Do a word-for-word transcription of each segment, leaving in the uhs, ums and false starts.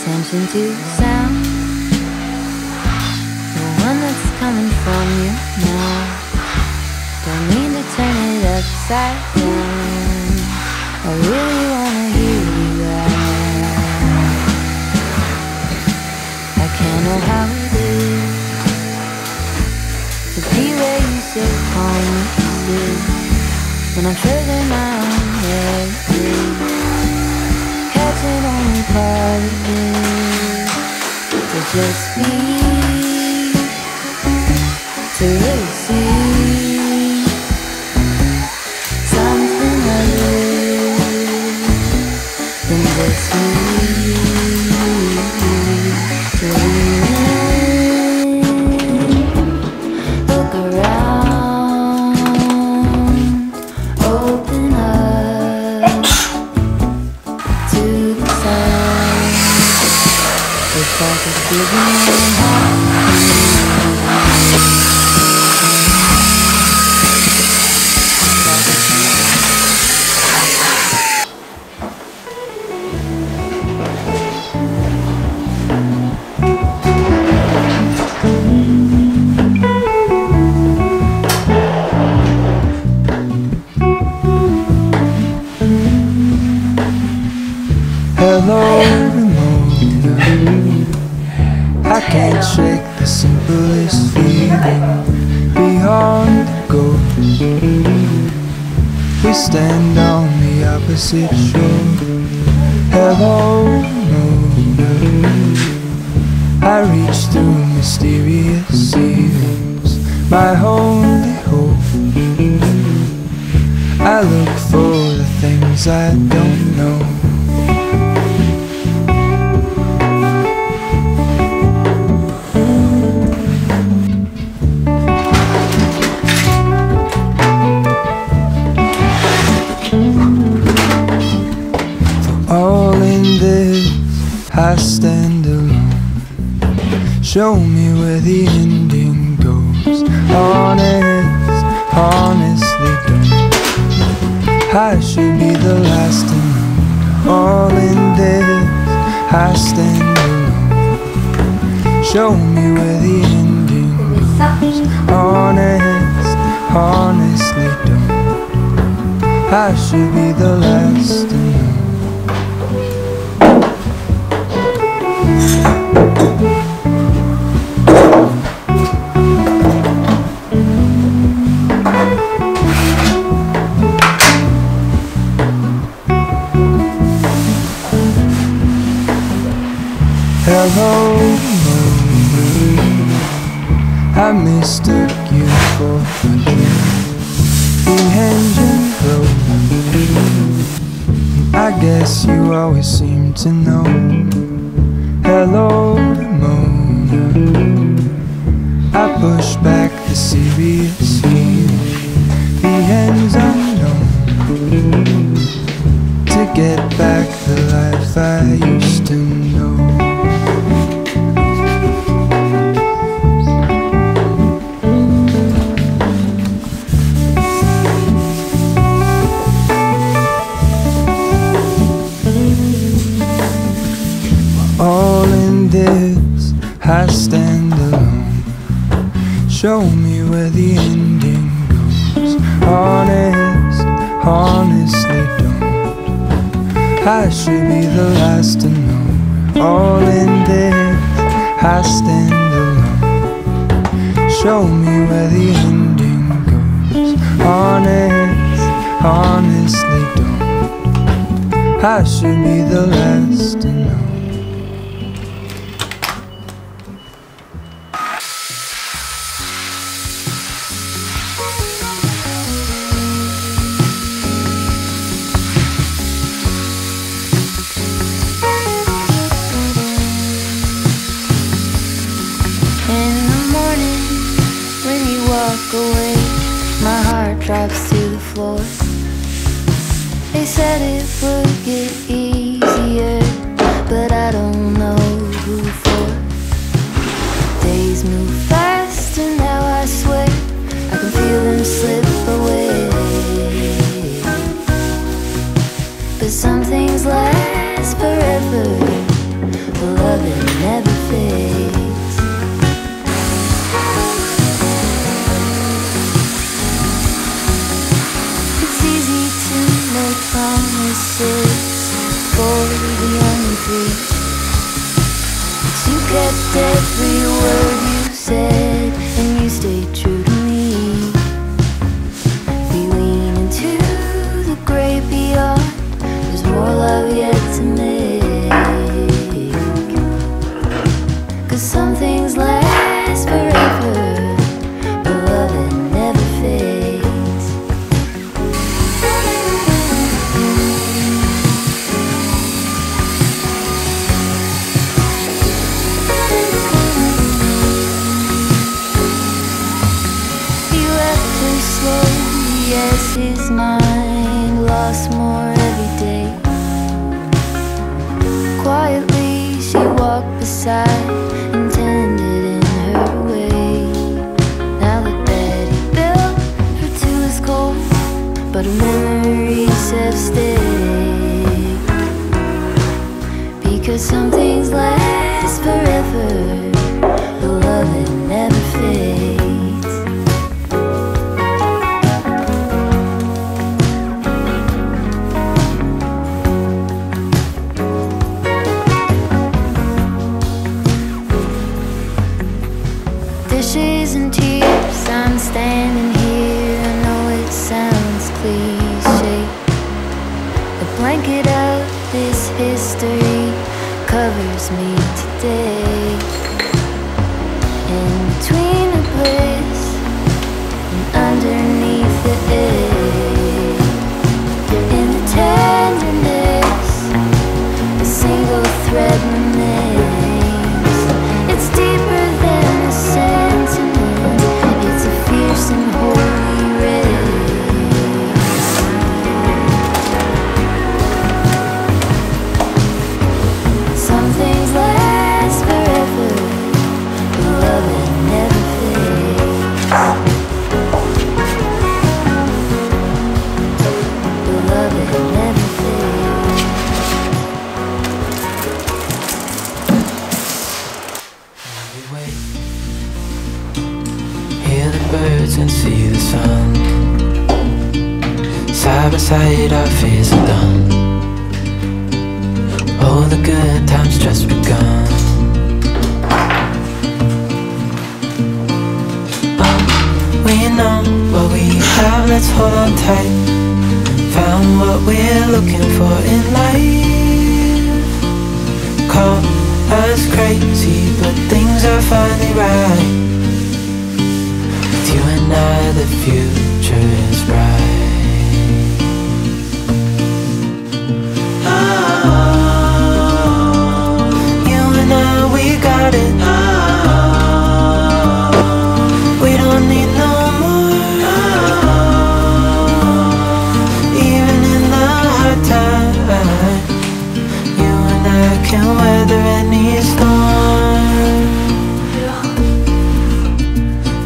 Attention to sound, the one that's coming from you now. Don't mean to turn it upside down. I really wanna hear you out. I can't know how it is to be where you so calmly sit when I'm further my own way, catching only part of it. Just me to really see something other than just me to really look around, open up to the sun. If I could give you my hello, remote. I can't shake the simplest feeling beyond the goal. We stand on the opposite shore. Hello, no, I reach through mysterious seals, my only hope. I look for the things I don't know. I stand alone. Show me where the ending goes. Honest, honestly don't. I should be the last to know. All in this, I stand alone. Show me where the ending goes. Honest, honestly don't. I should be the last to know. Hello, moon, I mistook you for a dream. The engine broke. I guess you always seem to know. Hello, moon, I push back the serious heat. The end's unknown. To get back the life I used to know. I stand alone. Show me where the ending goes. Honest, honestly don't. I should be the last to know. All in this, I stand alone. Show me where the ending goes. Honest, honestly don't. I should be the last to know. Away, my heart drops to the floor. They said it would get easier, but I don't know who for. Days move fast and now I swear I can feel them slip away. But some things last forever, but love it never fades. Promises for the unreached. You kept every word you said, and you stayed true to me. We lean into the great beyond. There's more love yet to make. Cause some things last forever. Yes, his mind lost more every day. Quietly she walked beside, intended in her way. Now the bed he built her to is cold, but her memories have stayed. Because some things last forever, but love it never fades. Dishes and tears, I'm standing here. I know it sounds cliche. The blanket of this history covers me today. In between the bliss and underneath the edge, in the tenderness, a single thread remains. It's deeper than a sand. And holy race. Some things last forever, but love it never fades. But love it never fades. Hear the birds and see the sun. Side by side our fears are done. All the good times just begun. Oh, we know what we have, let's hold on tight. Found what we're looking for in life. Call us crazy, but things are finally right. You and I, the future is bright. Oh, you and I, we got it. Oh, we don't need no more. Oh, even in the hard time, you and I can weather any storm.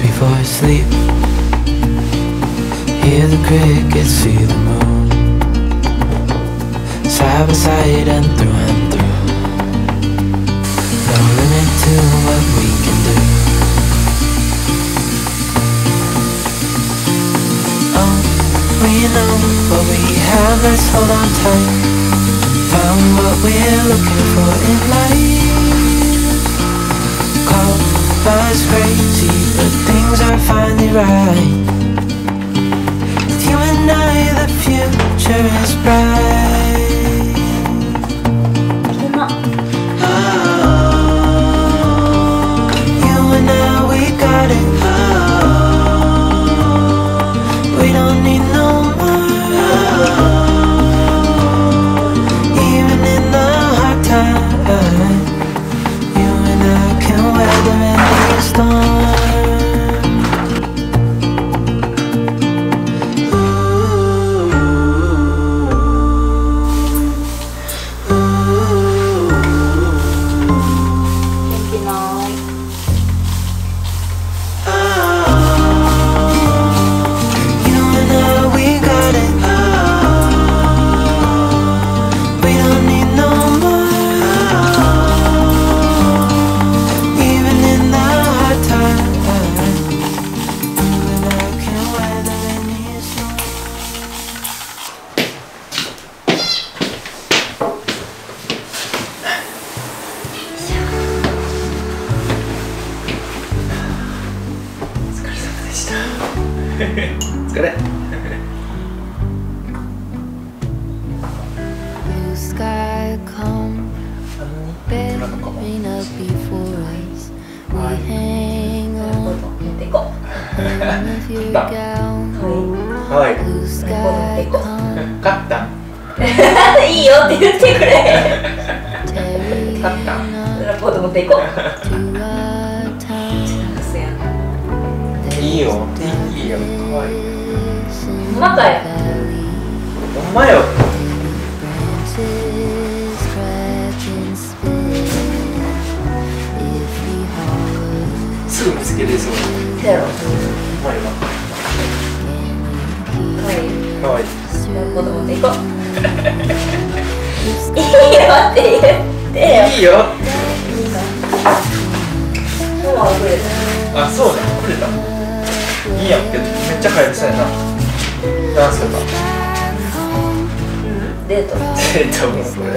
Before I sleep, hear the crickets, see the moon. Side by side and through and through. No limit to what we can do. Oh, we know what we have, let's hold on tight. Found what we're looking for in life. is crazy, but things are finally right. With you and I, the future is bright. Oh, you and I, we got it. Oh, we don't need no more. Oh, even in the hard times, you and I can weather any storm. Ooh, ooh. Thank you, Mom. Oh, you and I, we got it. Oh, we don't need no more. Oh, even in the hard times, you and I can weather any storm.疲れ。Blue sky come bearing up before us. We hang on with your gown. はい Blue sky come 勝ったいいよって言ってくれ。勝ったラポート持っていこう。いいよいいよ可愛い。ほんまかよ。ほんまよ。すぐ見つけれそう。せやろ。ほんまよ。可愛い。可愛い。子供で行こう。いいよって言ってよ。いいよ。もう溢れた。あ、そうだ。溢れた。いいやんけど、めっちゃ早くしたいな。ダンスとかデートデートもこれ